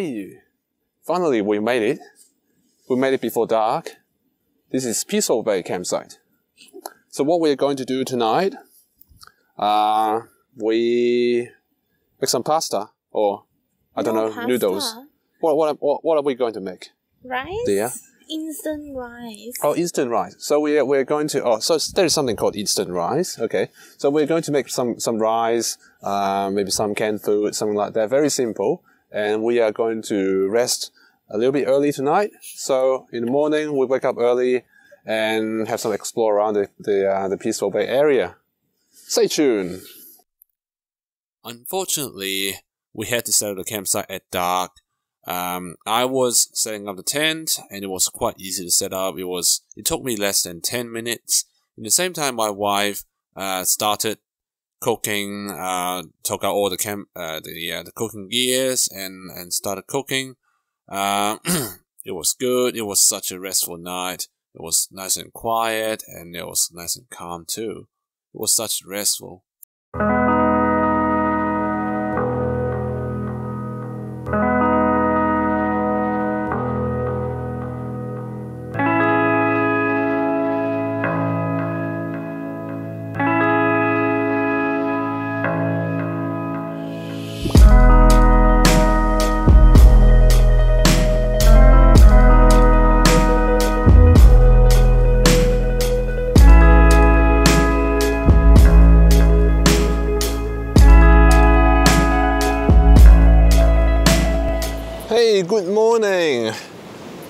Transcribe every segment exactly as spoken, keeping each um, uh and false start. Hey, finally we made it. We made it before dark. This is Peaceful Bay campsite. So what we're going to do tonight, uh, we make some pasta or, I don't no know, pasta. noodles. What, what, what, what are we going to make? Rice? Dear? Instant rice. Oh, instant rice. So we're, we're going to, oh, so there's something called instant rice. Okay. So we're going to make some, some rice, uh, maybe some canned food, something like that. Very simple. And we are going to rest a little bit early tonight. So in the morning, we wake up early and have some explore around the, the, uh, the Peaceful Bay area. Stay tuned. Unfortunately, we had to set up the campsite at dark. Um, I was setting up the tent, and it was quite easy to set up. It was, it took me less than ten minutes. At the same time, my wife, uh, started cooking, uh, took out all the camp, uh, the, uh, the cooking gears and, and started cooking. Uh, it was good. It was such a restful night. It was nice and quiet, and it was nice and calm too. It was such restful. Good morning,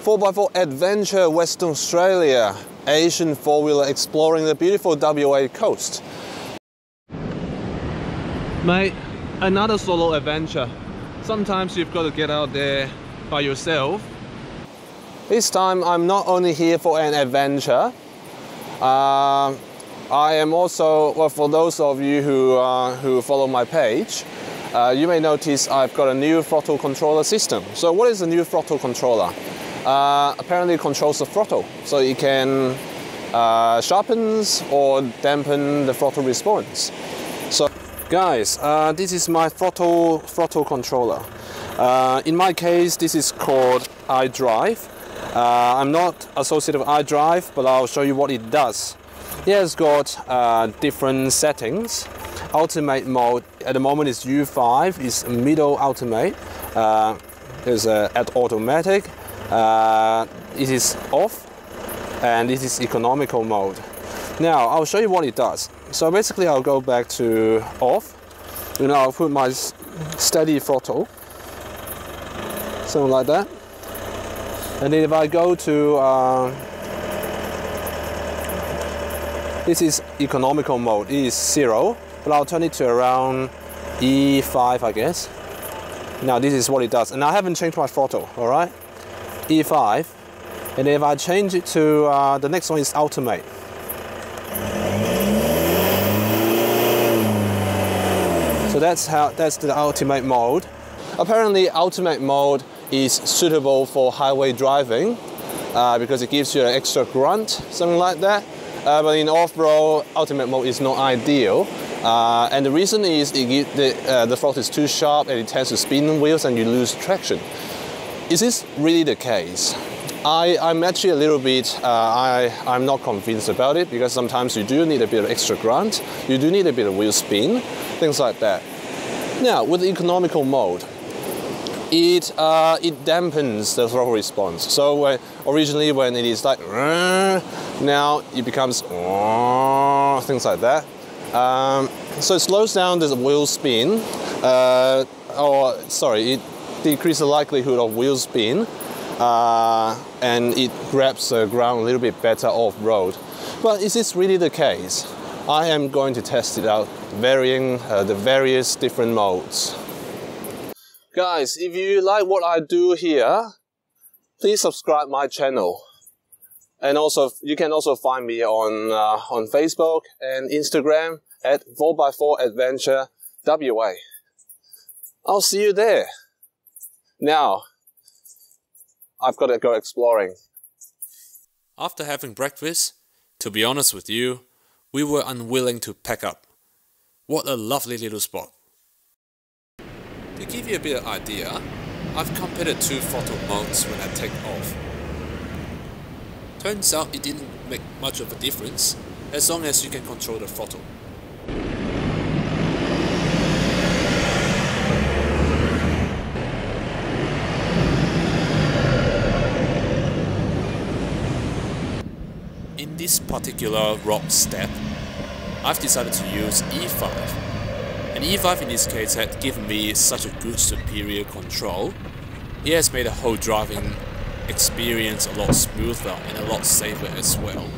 four by four adventure Western Australia, Asian four-wheeler exploring the beautiful W A coast. Mate, another solo adventure. Sometimes you've got to get out there by yourself. This time I'm not only here for an adventure, uh, I am also, well, for those of you who, uh, who follow my page, Uh, you may notice I've got a new throttle controller system. So what is a new throttle controller? Uh, apparently it controls the throttle. So it can uh, sharpens or dampen the throttle response. So guys, uh, this is my throttle, throttle controller. Uh, in my case, this is called iDrive. Uh, I'm not associated with iDrive, but I'll show you what it does. It has got uh, different settings. Ultimate mode at the moment is U five, is middle ultimate. Uh, is uh, at automatic. Uh, it is off, and it is economical mode. Now I'll show you what it does. So basically, I'll go back to off. You know, I'll put my steady throttle, something like that. And then if I go to uh, this is economical mode. It is zero. But I'll turn it to around E five, I guess. Now this is what it does, and I haven't changed my throttle, all right? E five, and if I change it to, uh, the next one is ultimate. So that's how, that's the ultimate mode. Apparently ultimate mode is suitable for highway driving uh, because it gives you an extra grunt, something like that. Uh, but in off-road, ultimate mode is not ideal. Uh, and the reason is it, the, uh, the throttle is too sharp and it tends to spin the wheels and you lose traction. Is this really the case? I, I'm actually a little bit, uh, I, I'm not convinced about it because sometimes you do need a bit of extra grunt, you do need a bit of wheel spin, things like that. Now, with the economical mode, it, uh, it dampens the throttle response. So when, originally when it is like, now it becomes, things like that. Um, so it slows down the wheel spin, uh, or sorry, it decreases the likelihood of wheel spin, uh, and it grabs the ground a little bit better off-road. But is this really the case? I am going to test it out, varying uh, the various different modes. Guys, if you like what I do here, please subscribe my channel. And also, you can also find me on uh, on Facebook and Instagram at four by four adventure W A. I'll see you there. Now, I've got to go exploring. After having breakfast, to be honest with you, we were unwilling to pack up. What a lovely little spot. To give you a bit of idea, I've compared two photo modes when I take off. Turns out it didn't make much of a difference, as long as you can control the throttle. In this particular rock step, I've decided to use E five, and E five in this case had given me such a good superior control. It has made the whole driving experience a lot smoother and a lot safer as well.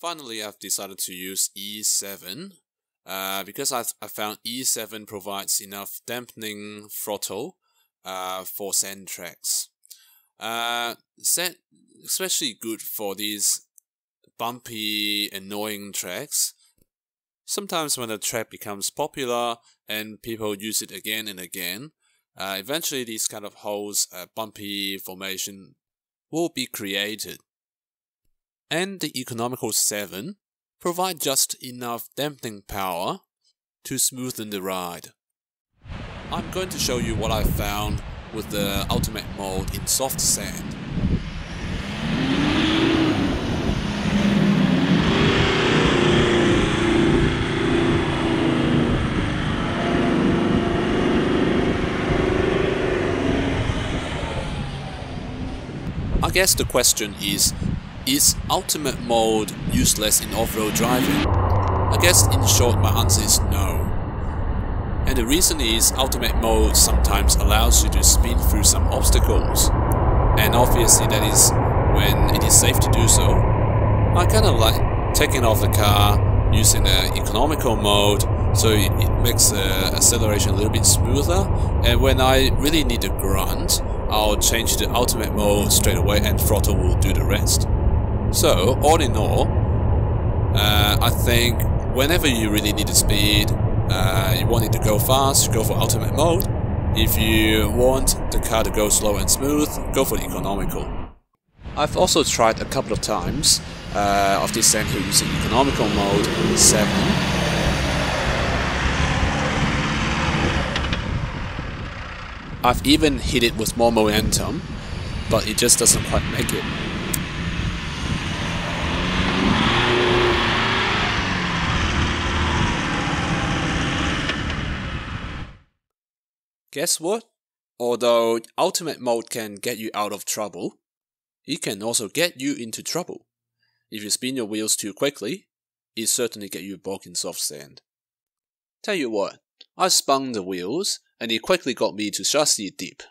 Finally, I've decided to use E seven uh, because I've, I found E seven provides enough dampening throttle uh, for sand tracks. Uh, sand, especially good for these bumpy, annoying tracks. Sometimes when a track becomes popular and people use it again and again, uh, eventually these kind of holes, uh, bumpy formation will be created. And the economical seven provide just enough dampening power to smoothen the ride. I'm going to show you what I found with the ultimate mode in soft sand. I guess the question is, is ultimate mode useless in off-road driving? I guess in short my answer is no. And the reason is ultimate mode sometimes allows you to spin through some obstacles. And obviously that is when it is safe to do so. I kind of like taking off the car using the economical mode, so it makes the acceleration a little bit smoother. And when I really need a grunt, I'll change to ultimate mode straight away and throttle will do the rest. So, all in all, uh, I think whenever you really need the speed, uh, you want it to go fast, go for ultimate mode. If you want the car to go slow and smooth, go for the economical. I've also tried a couple of times uh, of this same here using economical mode seven. I've even hit it with more momentum, but it just doesn't quite make it. Guess what? Although ultimate mode can get you out of trouble, it can also get you into trouble. If you spin your wheels too quickly, it certainly get you bogged in soft sand. Tell you what, I spun the wheels and it quickly got me to chassis deep.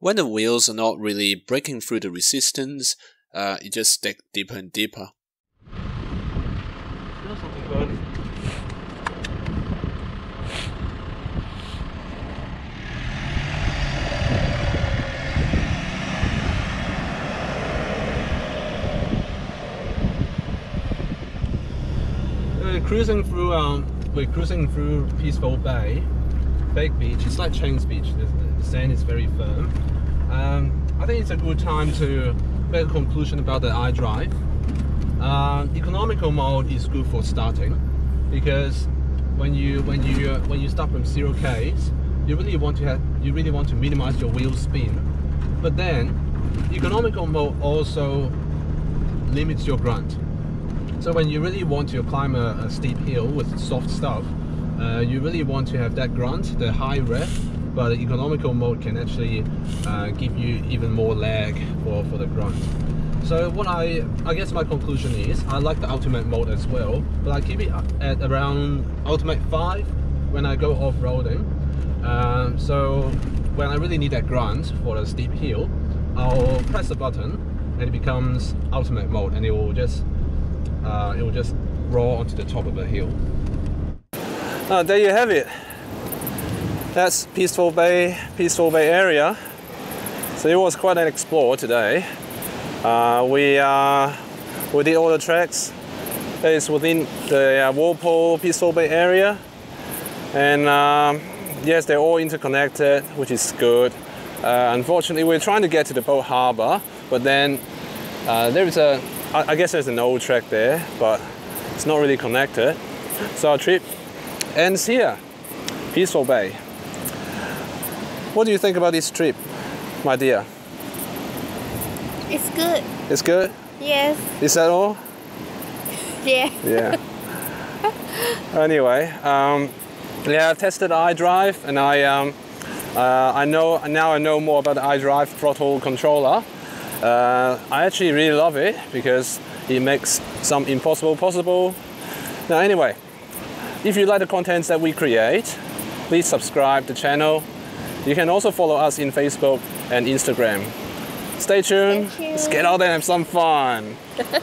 When the wheels are not really breaking through the resistance, uh, it just sticks deeper and deeper. Cruising through, um, we're cruising through Peaceful Bay, Fake Beach. It's like Chains Beach. The sand is very firm. Um, I think it's a good time to make a conclusion about the iDrive. Uh, economical mode is good for starting, because when you when you when you start from zero k's, you really want to have you really want to minimize your wheel spin. But then, economical mode also limits your grunt. So when you really want to climb a, a steep hill with soft stuff, uh, you really want to have that grunt, the high rev, but the economical mode can actually uh, give you even more lag for, for the grunt. So what I, I guess my conclusion is, I like the ultimate mode as well, but I keep it at around ultimate five when I go off-roading. Um, so when I really need that grunt for a steep hill, I'll press the button and it becomes ultimate mode, and it will just Uh, it will just roll onto the top of the hill. Uh, there you have it. That's Peaceful Bay, Peaceful Bay area. So it was quite an explore today. Uh, we uh, we did all the tracks. That is within the uh, Walpole, Peaceful Bay area, and um, yes, they're all interconnected, which is good. Uh, unfortunately, we're trying to get to the boat harbour, but then uh, there is a I guess there's an old track there, but it's not really connected. So our trip ends here, Peaceful Bay. What do you think about this trip, my dear? It's good. It's good? Yes. Is that all? Yeah. Yeah. Anyway, um, yeah, I've tested iDrive, and I, um, uh, I know now I know more about the iDrive throttle controller. Uh, I actually really love it because it makes some impossible possible. Now anyway, if you like the contents that we create, please subscribe to the channel. You can also follow us in Facebook and Instagram. Stay tuned, Stay tuned. Let's get out there and have some fun.